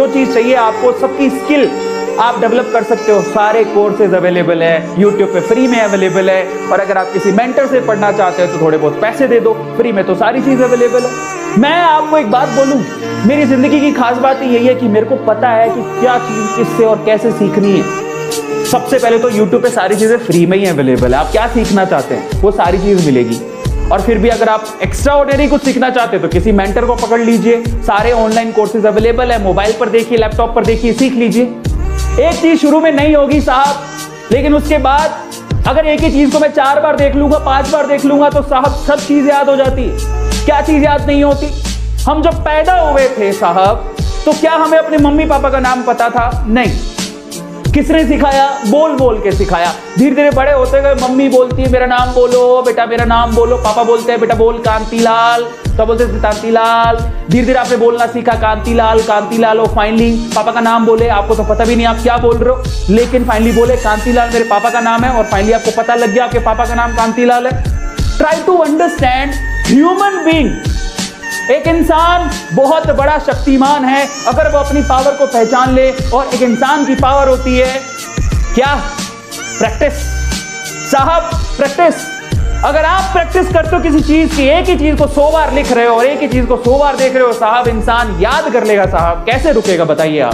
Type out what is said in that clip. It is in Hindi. जो चीज़ चाहिए आपको, सबकी स्किल आप डेवलप कर सकते हो। सारे कोर्सेज अवेलेबल है, यूट्यूब पे फ्री में अवेलेबल है। और अगर आप किसी मेंटर से पढ़ना चाहते हो तो थोड़े बहुत पैसे दे दो, फ्री में तो सारी चीज़ अवेलेबल है। मैं आपको एक बात बोलूँ, मेरी ज़िंदगी की खास बात यही है कि मेरे को पता है कि क्या चीज़ किससे और कैसे सीखनी है। सबसे पहले तो यूट्यूब पे सारी चीज़ें फ्री में ही अवेलेबल है। आप क्या सीखना चाहते हैं वो सारी चीज़ मिलेगी। और फिर भी अगर आप एक्स्ट्रा ऑर्डिनरी कुछ सीखना चाहते हो तो किसी मेंटर को पकड़ लीजिए। सारे ऑनलाइन कोर्सेज अवेलेबल है, मोबाइल पर देखिए, लैपटॉप पर देखिए, सीख लीजिए। एक चीज़ शुरू में नहीं होगी साहब, लेकिन उसके बाद अगर एक ही चीज़ को मैं 4 बार देख लूँगा, 5 बार देख लूँगा तो साहब सब चीज़ याद हो जाती है। क्या चीज़ याद नहीं होती? हम जब पैदा हुए थे साहब तो क्या हमें अपने मम्मी पापा का नाम पता था? नहीं। किसने सिखाया? बोल बोल के सिखाया। धीरे धीरे बड़े होते गए, मम्मी बोलती है मेरा नाम बोलो बेटा, मेरा नाम बोलो। पापा बोलते हैं बेटा बोल कांतीलाल, तो बोलते थे कांतीलाल। धीरे धीरे आपने बोलना सीखा कांतीलाल कांतीलाल। और फाइनली पापा का नाम बोले, आपको तो पता भी नहीं आप क्या बोल रहे हो, लेकिन फाइनली बोले कांतीलाल मेरे पापा का नाम है। और फाइनली आपको पता लग गया आपके पापा का नाम कांतीलाल है। Try to understand human being. एक इंसान बहुत बड़ा शक्तिमान है अगर वो अपनी पावर को पहचान ले। और एक इंसान की पावर होती है क्या? प्रैक्टिस साहब, प्रैक्टिस। अगर आप प्रैक्टिस करते हो किसी चीज की, एक ही चीज को 100 बार लिख रहे हो और एक ही चीज को 100 बार देख रहे हो साहब, इंसान याद कर लेगा साहब, कैसे रुकेगा बताइए आप।